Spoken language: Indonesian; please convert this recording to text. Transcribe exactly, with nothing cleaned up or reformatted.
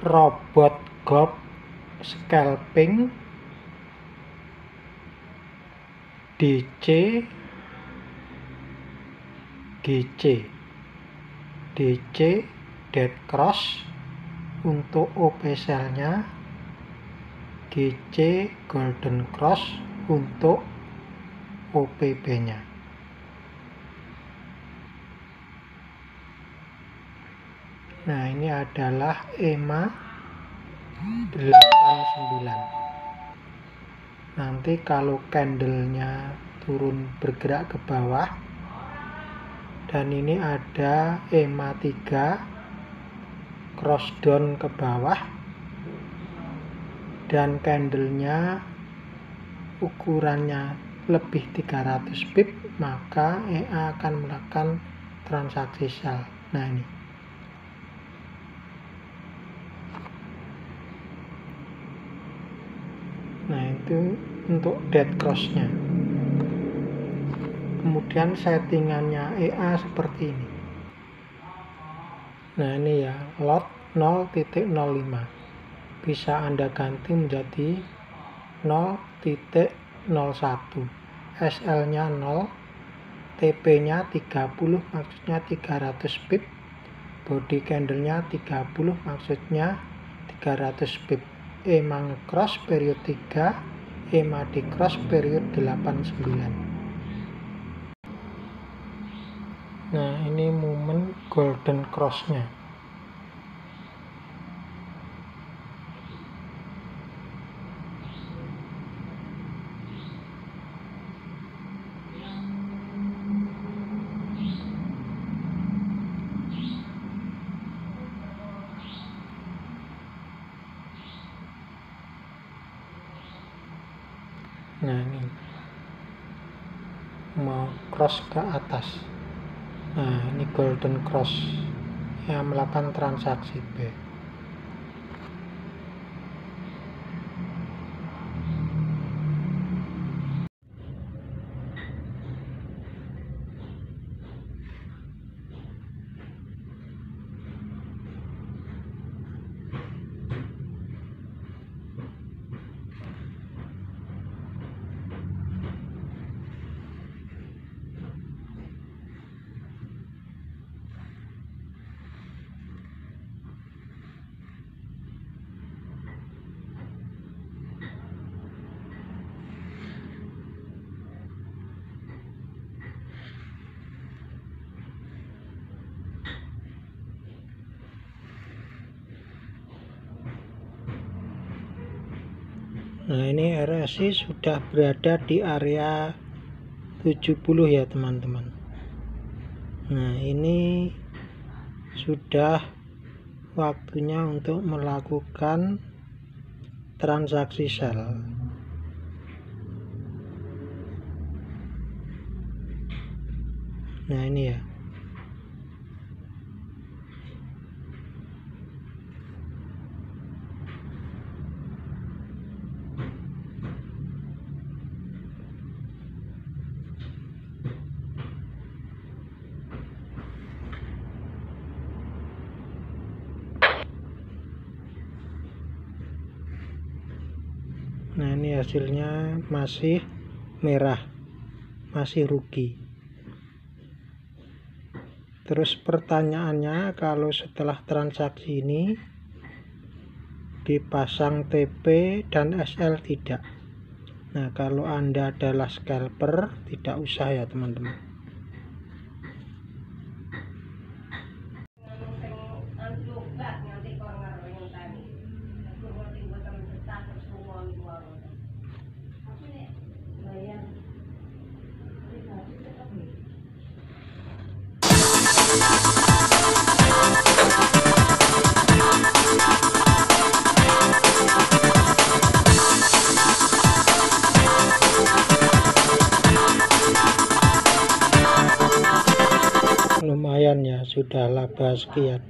robot gob scalping DC GC DC dead cross untuk O P cell-nya, G C golden cross untuk O P B-nya. Nah, ini adalah E M A delapan puluh sembilan. Nanti kalau candle-nya turun bergerak ke bawah, dan ini ada E M A tiga cross down ke bawah, dan candlenya ukurannya lebih tiga ratus pip, maka E A akan melakukan transaksi sell. Nah, ini nah itu untuk dead crossnya. Kemudian settingannya E A seperti ini. Nah, ini ya lot nol titik nol lima, bisa Anda ganti menjadi nol titik nol satu, S L nya nol, T P nya tiga puluh, maksudnya tiga ratus pip, body candle nya tiga puluh, maksudnya tiga ratus pip. E M A cross period tiga, E M A di cross period delapan puluh sembilan. Nah, ini momen golden cross-nya. Nah, ini mau cross ke atas. Nah, ini golden cross yang melakukan transaksi B. Nah, ini R S I sudah berada di area tujuh puluh ya teman-teman. Nah, ini sudah waktunya untuk melakukan transaksi sell. Nah, ini ya. Nah, ini hasilnya masih merah, masih rugi. Terus pertanyaannya, kalau setelah transaksi ini dipasang T P dan S L tidak? Nah, kalau Anda adalah scalper, tidak usah ya teman-teman. Lumayan ya, sudah laba sekian.